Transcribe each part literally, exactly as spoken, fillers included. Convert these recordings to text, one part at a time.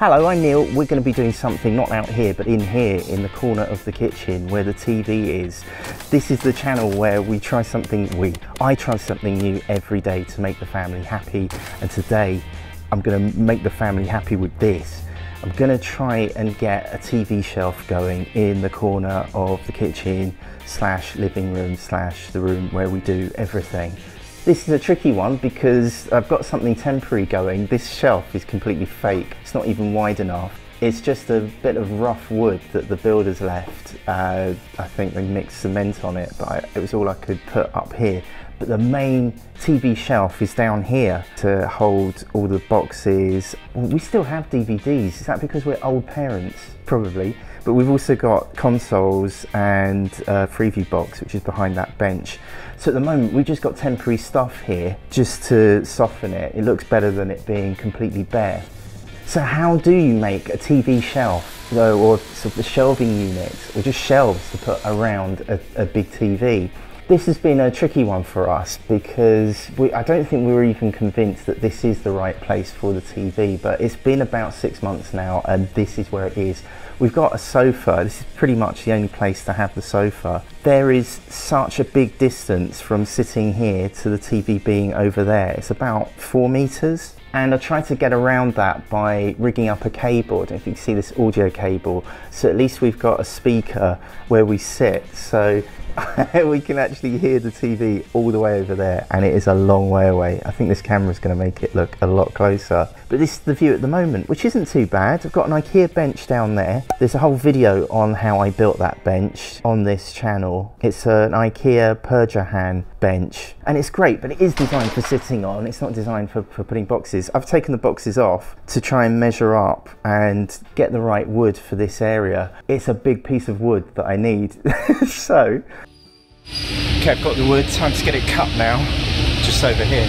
Hello, I'm Neil. We're going to be doing something not out here but in here in the corner of the kitchen where the T V is. This is the channel where we try something we I try something new every day to make the family happy, and today I'm going to make the family happy with this. I'm going to try and get a T V shelf going in the corner of the kitchen slash living room slash the room where we do everything. This is a tricky one because I've got something temporary going. This shelf is completely fake. It's not even wide enough. It's just a bit of rough wood that the builders left. Uh, I think they mixed cement on it, but I, it was all I could put up here. But the main T V shelf is down here to hold all the boxes. We still have D V Ds. Is that because we're old parents? Probably. But we've also got consoles and a freeview box, which is behind that bench. So at the moment, we've just got temporary stuff here just to soften it. It looks better than it being completely bare. So how do you make a T V shelf, though, or sort of the shelving units, or just shelves to put around a, a big T V? This has been a tricky one for us because we, I don't think we were even convinced that this is the right place for the T V, but it's been about six months now and this is where it is. We've got a sofa. This is pretty much the only place to have the sofa. There is such a big distance from sitting here to the T V being over there. It's about four meters. And I tried to get around that by rigging up a cable. I don't know if you can see this audio cable. So at least we've got a speaker where we sit. So we can actually hear the T V all the way over there. And it is a long way away. I think this camera is going to make it look a lot closer. But this is the view at the moment, which isn't too bad. I've got an IKEA bench down there. There's a whole video on how I built that bench on this channel. It's an IKEA Perjohan bench. And it's great, but it is designed for sitting on. It's not designed for, for putting boxes. I've taken the boxes off to try and measure up and get the right wood for this area. It's a big piece of wood that I need. So, okay, I've got the wood, time to get it cut now, just over here.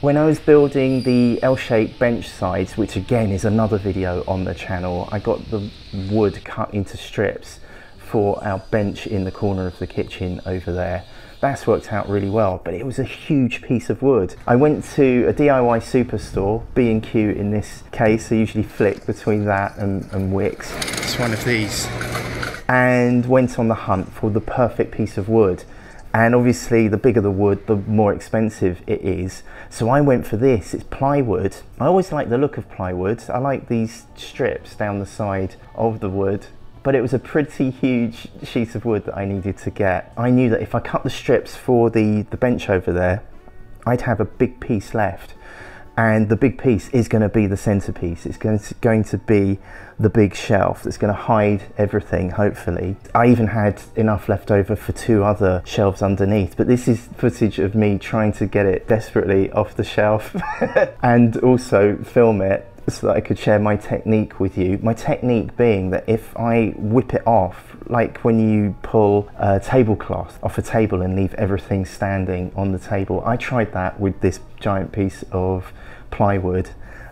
When I was building the L-shaped bench sides, which again is another video on the channel, I got the wood cut into strips for our bench in the corner of the kitchen over there. That's worked out really well, but it was a huge piece of wood. I went to a D I Y superstore, B and Q in this case. I usually flick between that and, and Wicks. It's one of these. And went on the hunt for the perfect piece of wood. And obviously the bigger the wood, the more expensive it is. So I went for this, it's plywood. I always like the look of plywood. I like these strips down the side of the wood. But it was a pretty huge sheet of wood that I needed to get. I knew that if I cut the strips for the, the bench over there, I'd have a big piece left. And the big piece is going to be the centerpiece. It's going to, going to be the big shelf that's going to hide everything, hopefully. I even had enough left over for two other shelves underneath, but this is footage of me trying to get it desperately off the shelf and also film it, so that I could share my technique with you. My technique being that if I whip it off, like when you pull a tablecloth off a table and leave everything standing on the table, I tried that with this giant piece of plywood.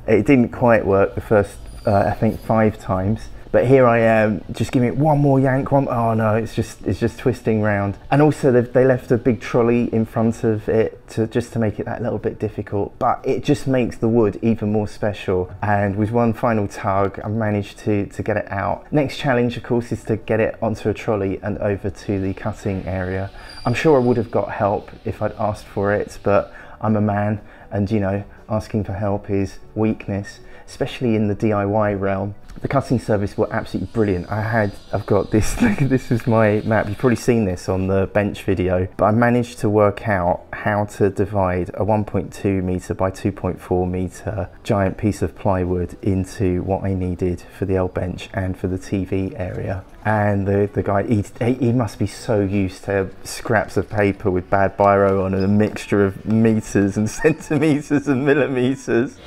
It didn't quite work the first, uh, I think, five times. But here I am, just giving it one more yank, one, oh no, it's just it's just twisting round. And also they left a big trolley in front of it to just to make it that little bit difficult, but it just makes the wood even more special. And with one final tug, I managed to, to get it out. Next challenge, of course, is to get it onto a trolley and over to the cutting area. I'm sure I would have got help if I'd asked for it, but I'm a man and, you know, asking for help is weakness, especially in the D I Y realm. The cutting service were absolutely brilliant. I had, I've got this, this is my map. You've probably seen this on the bench video, but I managed to work out how to divide a one point two meter by two point four meter giant piece of plywood into what I needed for the L bench and for the T V area. And the, the guy, he, he must be so used to scraps of paper with bad biro on and a mixture of meters and centimeters and millimeters.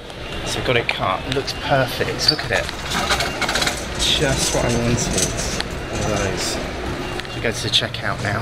So we've got it cut, it looks perfect, look at it. Just what I wanted, one of those. Should go to the checkout now.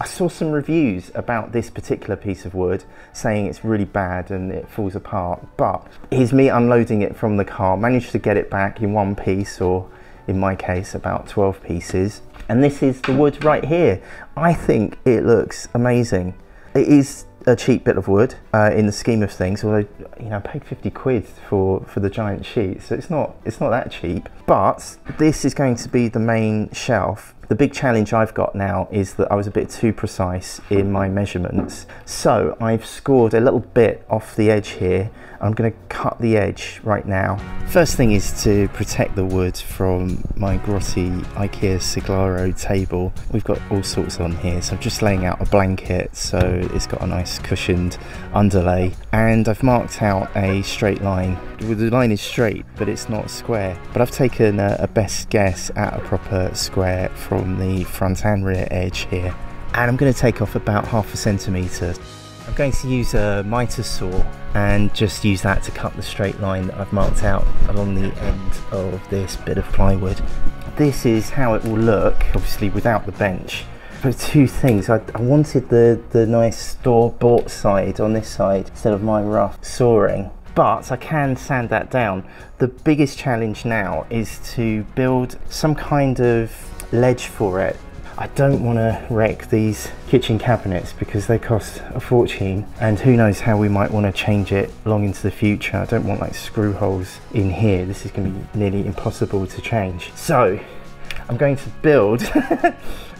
I saw some reviews about this particular piece of wood saying it's really bad and it falls apart, but here's me unloading it from the car, managed to get it back in one piece, or in my case about twelve pieces. And this is the wood right here. I think it looks amazing. It is a cheap bit of wood uh, in the scheme of things, although, you know, I paid fifty quid for for the giant sheet, so it's not it's not that cheap. But this is going to be the main shelf. The big challenge I've got now is that I was a bit too precise in my measurements, so I've scored a little bit off the edge here. I'm going to cut the edge right now. First thing is to protect the wood from my grotty IKEA Siglaro table. We've got all sorts on here, so I'm just laying out a blanket so it's got a nice cushioned underlay, and I've marked out a straight line. The line is straight, but it's not square, but I've taken a, a best guess at a proper square from the front and rear edge here, and I'm going to take off about half a centimetre. I'm going to use a mitre saw and just use that to cut the straight line that I've marked out along the end of this bit of plywood. This is how it will look, obviously without the bench. But two things, I, I wanted the, the nice store-bought side on this side instead of my rough sawing, but I can sand that down. The biggest challenge now is to build some kind of ledge for it. I don't want to wreck these kitchen cabinets because they cost a fortune, and who knows how we might want to change it long into the future. I don't want like screw holes in here. This is going to be nearly impossible to change. So I'm going to build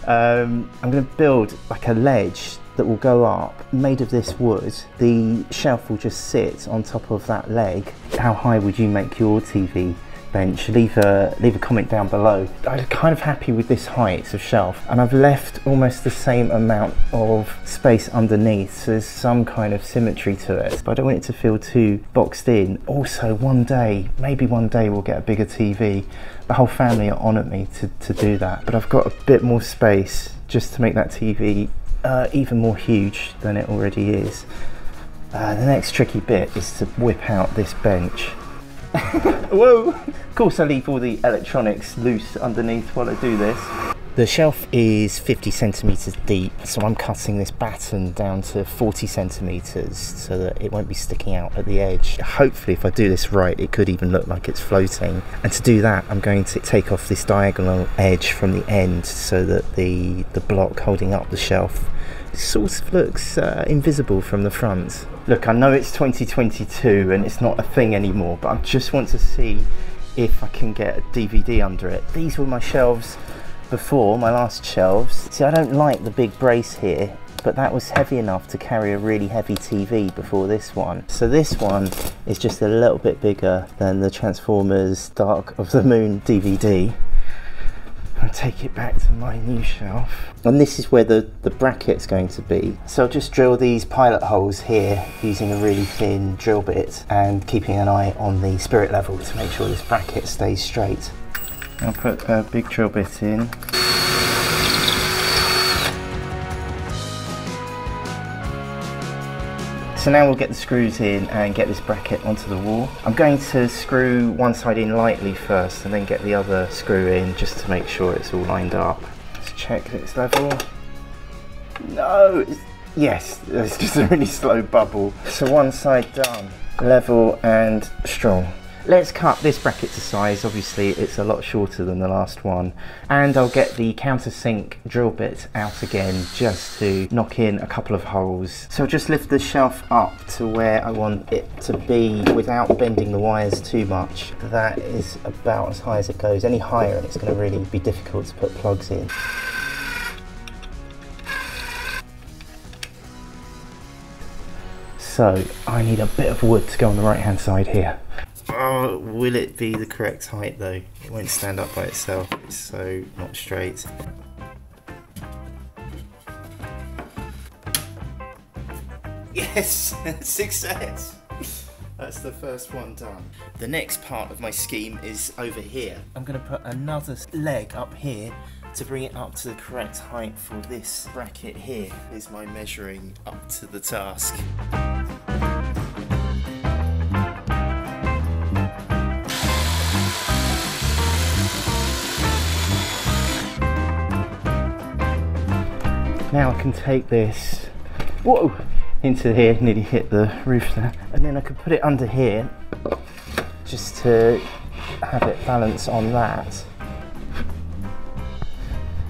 um, I'm going to build like a ledge that will go up, made of this wood. The shelf will just sit on top of that leg. How high would you make your T V bench? Leave a leave a comment down below. I'm kind of happy with this height of shelf, and I've left almost the same amount of space underneath, so there's some kind of symmetry to it, but I don't want it to feel too boxed in. Also, one day, maybe one day we'll get a bigger T V. The whole family are on at me to, to do that, but I've got a bit more space just to make that T V uh, even more huge than it already is. Uh, the next tricky bit is to whip out this bench. Whoa! Of course I leave all the electronics loose underneath while I do this. The shelf is fifty centimetres deep, so I'm cutting this batten down to forty centimetres so that it won't be sticking out at the edge. Hopefully, if I do this right, it could even look like it's floating. And to do that, I'm going to take off this diagonal edge from the end so that the, the block holding up the shelf sort of looks uh, invisible from the front. Look, I know it's twenty twenty-two and it's not a thing anymore, but I just want to see if I can get a D V D under it. These were my shelves before, my last shelves. See, I don't like the big brace here, but that was heavy enough to carry a really heavy T V before this one. So this one is just a little bit bigger than the Transformers Dark of the Moon D V D. I'll take it back to my new shelf. And this is where the, the bracket's going to be. So I'll just drill these pilot holes here using a really thin drill bit and keeping an eye on the spirit level to make sure this bracket stays straight. I'll put a big drill bit in. So now we'll get the screws in and get this bracket onto the wall. I'm going to screw one side in lightly first and then get the other screw in just to make sure it's all lined up. Let's check that it's level. No! It's, yes, it's just a really slow bubble. So one side done. Level and strong. Let's cut this bracket to size. Obviously it's a lot shorter than the last one, and I'll get the countersink drill bit out again just to knock in a couple of holes. So I'll just lift the shelf up to where I want it to be without bending the wires too much. That is about as high as it goes. Any higher and it's going to really be difficult to put plugs in. So I need a bit of wood to go on the right hand side here. Oh, will it be the correct height though? It won't stand up by itself, it's so not straight. Yes! Success! That's the first one done. The next part of my scheme is over here. I'm going to put another leg up here to bring it up to the correct height for this bracket here. Here's my measuring up to the task. Now I can take this, whoa, into here, nearly hit the roof there. And then I can put it under here, just to have it balance on that.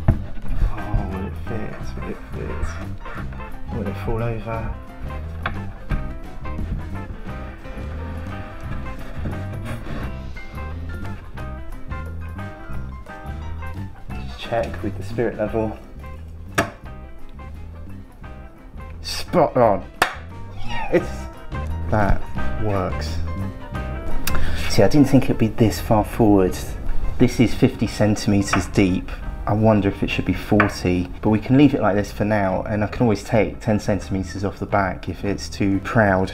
Oh, will it fit, will it fit? Will it fall over? check with the spirit level. Spot on. It's that works. See, I didn't think it'd be this far forward. This is fifty centimeters deep. I wonder if it should be forty, but we can leave it like this for now, and I can always take ten centimeters off the back if it's too proud.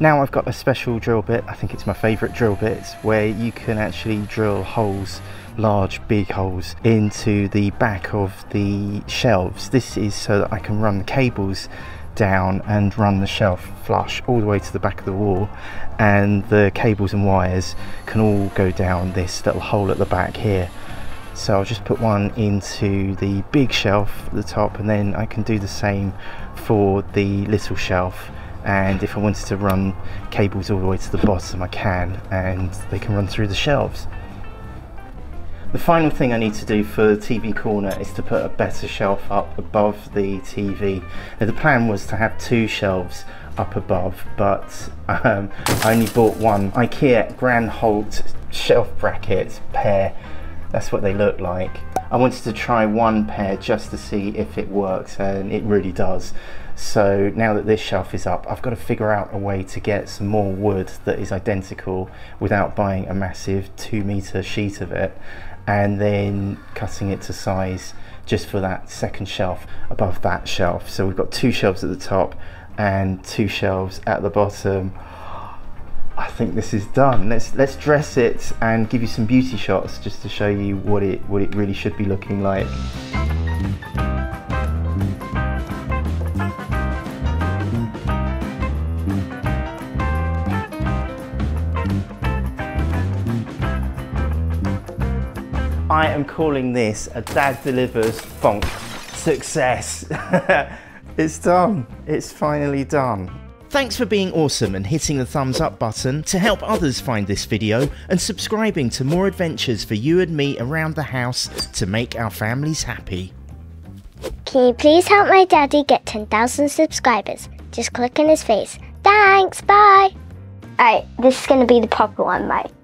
Now I've got a special drill bit. I think it's my favourite drill bit, where you can actually drill holes, large big holes, into the back of the shelves. This is so that I can run the cables down and run the shelf flush all the way to the back of the wall, and the cables and wires can all go down this little hole at the back here. So I'll just put one into the big shelf at the top, and then I can do the same for the little shelf. And if I wanted to run cables all the way to the bottom, I can, and they can run through the shelves. The final thing I need to do for the T V corner is to put a better shelf up above the T V. Now, the plan was to have two shelves up above, but um, I only bought one IKEA Granhult shelf bracket pair. That's what they look like. I wanted to try one pair just to see if it works, and it really does. So now that this shelf is up, I've got to figure out a way to get some more wood that is identical without buying a massive two meter sheet of it, and then cutting it to size just for that second shelf above that shelf. So we've got two shelves at the top and two shelves at the bottom. I think this is done. Let's let's dress it and give you some beauty shots just to show you what it what it really should be looking like. I am calling this a Dad Delivers Funk success. It's done. It's finally done. Thanks for being awesome and hitting the thumbs up button to help others find this video, and subscribing to more adventures for you and me around the house to make our families happy. Can you please help my daddy get ten thousand subscribers? Just click in his face. Thanks, bye! Alright, this is going to be the proper one, Mike.